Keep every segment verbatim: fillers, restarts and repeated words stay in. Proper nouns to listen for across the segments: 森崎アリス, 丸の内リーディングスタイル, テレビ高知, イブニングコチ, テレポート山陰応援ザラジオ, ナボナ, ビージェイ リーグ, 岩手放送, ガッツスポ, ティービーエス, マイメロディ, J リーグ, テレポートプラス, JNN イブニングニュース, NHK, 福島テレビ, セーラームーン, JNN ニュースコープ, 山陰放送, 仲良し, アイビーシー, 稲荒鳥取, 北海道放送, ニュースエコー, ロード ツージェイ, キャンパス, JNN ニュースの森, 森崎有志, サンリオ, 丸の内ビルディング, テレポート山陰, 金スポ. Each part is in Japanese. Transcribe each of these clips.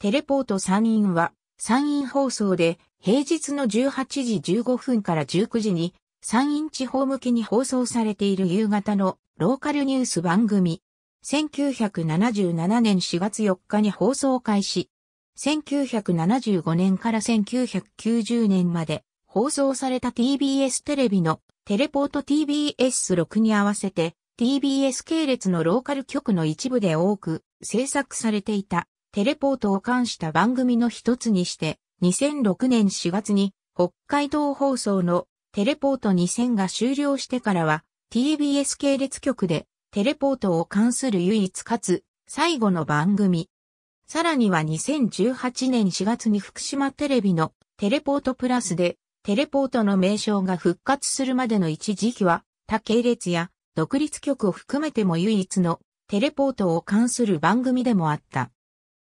テレポート山陰は、山陰放送で平日のじゅうはちじじゅうごふんからじゅうくじに山陰地方向けに放送されている夕方のローカルニュース番組。せんきゅうひゃくななじゅうななねんしがつよっかに放送開始。せんきゅうひゃくななじゅうごねんからせんきゅうひゃくきゅうじゅうねんまで放送された ティービーエス テレビのテレポート ティービーエスろく に合わせて ティービーエス 系列のローカル局の一部で多く制作されていた。テレポートを冠した番組の一つにして、にせんろくねんしがつに北海道放送のテレポートにせんが終了してからは ティービーエス 系列局でテレポートを冠する唯一かつ最後の番組。さらにはにせんじゅうはちねんしがつに福島テレビのテレポートプラスでテレポートの名称が復活するまでの一時期は他系列や独立局を含めても唯一のテレポートを冠する番組でもあった。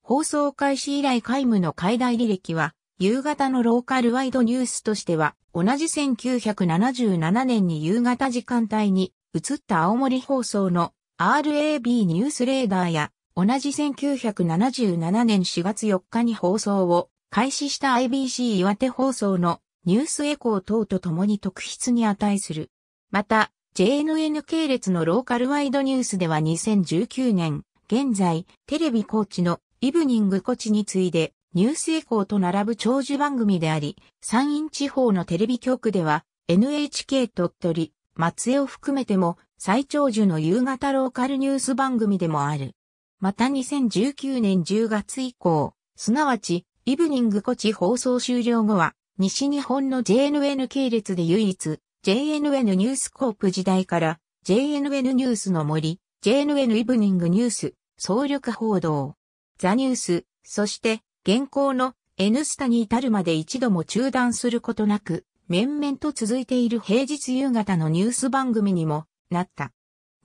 放送開始以来皆無の解体履歴は、夕方のローカルワイドニュースとしては、同じせんきゅうひゃくななじゅうななねんに夕方時間帯に移った青森放送の アールエービー ニュースレーダーや、同じせんきゅうひゃくななじゅうななねんしがつよっかに放送を開始した アイビーシー 岩手放送のニュースエコー等とともに特筆に値する。また、ジェイエヌエヌ 系列のローカルワイドニュースではにせんじゅうきゅうねん、現在、テレビ高知のイブニングコチに次いでニュースエコーと並ぶ長寿番組であり、山陰地方のテレビ局では エヌエイチケー 鳥取、松江を含めても最長寿の夕方ローカルニュース番組でもある。またにせんじゅうきゅうねんじゅうがつ以降、すなわちイブニングコチ放送終了後は西日本の ジェイエヌエヌ 系列で唯一 ジェイエヌエヌ ニュースコープ時代から ジェイエヌエヌ ニュースの森、ジェイエヌエヌ イブニングニュース、総力報道。ザニュース、そして、現行の N スタに至るまで一度も中断することなく、面々と続いている平日夕方のニュース番組にもなった。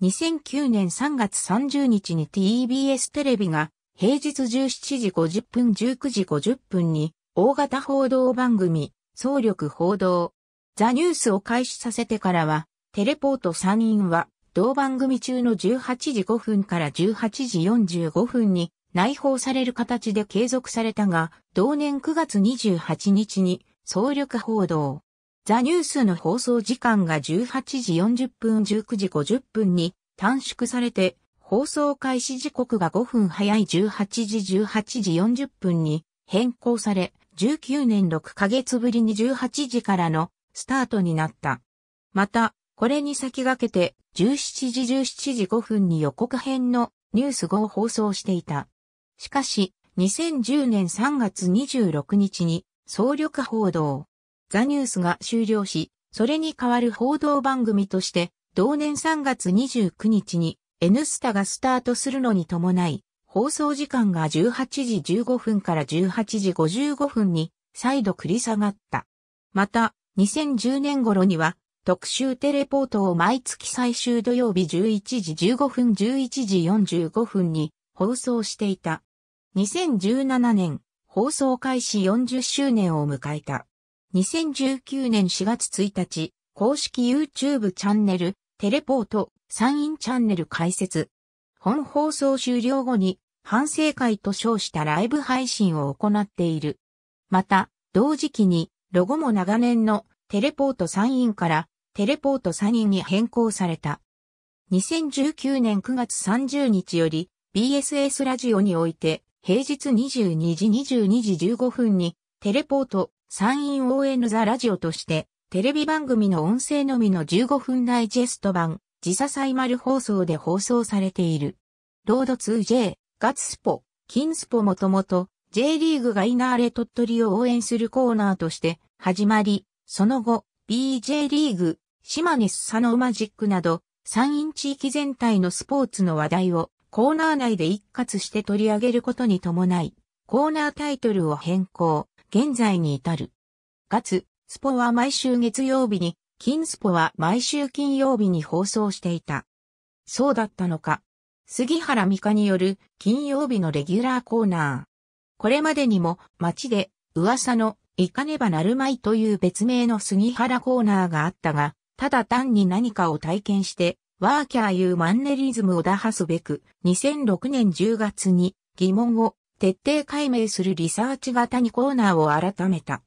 にせんきゅうねんさんがつさんじゅうにちに ティービーエス テレビが、平日じゅうしちじごじゅっぷん、じゅうくじごじゅっぷんに、大型報道番組、総力報道、ザニュースを開始させてからは、テレポート山陰は、同番組中のじゅうはちじごふんからじゅうはちじよんじゅうごふんに、内包される形で継続されたが、同年くがつにじゅうはちにちに総力報道。ザ・ニュースの放送時間がじゅうはちじよんじゅっぷん、じゅうくじごじゅっぷんに短縮されて、放送開始時刻がごふん早いじゅうはちじじゅうはちじよんじゅっぷんに変更され、じゅうきゅうねんろっかげつぶりにじゅうはちじからのスタートになった。また、これに先駆けてじゅうしちじじゅうしちじごふんに予告編のニュースごを放送していた。しかし、にせんじゅうねんさんがつにじゅうろくにちに、総力報道、ザ・ニュースが終了し、それに代わる報道番組として、同年さんがつにじゅうくにちに、N スタがスタートするのに伴い、放送時間がじゅうはちじじゅうごふんからじゅうはちじごじゅうごふんに、再度繰り下がった。また、にせんじゅうねんごろには、特集テレポートを毎月最終土曜日じゅういちじじゅうごふん、じゅういちじよんじゅうごふんに放送していた。にせんじゅうななねん、放送開始よんじゅっしゅうねんを迎えた。にせんじゅうきゅうねんしがつついたち、公式 YouTube チャンネル、テレポート、山陰チャンネル開設。本放送終了後に、反省会と称したライブ配信を行っている。また、同時期に、ロゴも長年のテレポート山陰から、テレポート山陰に変更された。にせんじゅうきゅうねんくがつさんじゅうにちより ビーエスエス ラジオにおいて平日にじゅうにじじゅうごふんにテレポート山陰応援ザラジオとしてテレビ番組の音声のみのじゅうごふんダイジェスト版時差サイマル放送で放送されている。ロード ツージェイ、ガッツスポ、金スポもともと J リーグが稲荒鳥取を応援するコーナーとして始まり、その後 ビージェイ リーグ、島根スサノーマジックなど、山陰地域全体のスポーツの話題をコーナー内で一括して取り上げることに伴い、コーナータイトルを変更、現在に至る。ガツ、スポは毎週月曜日に、金スポは毎週金曜日に放送していた。そうだったのか。杉原美香による金曜日のレギュラーコーナー。これまでにも街で噂のいかねばなるまいという別名の杉原コーナーがあったが、ただ単に何かを体験して、ワーキャーいうマンネリズムを打破すべく、にせんろくねんじゅうがつに疑問を徹底解明するリサーチ型にコーナーを改めた。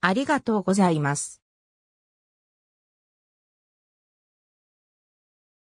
ありがとうございます。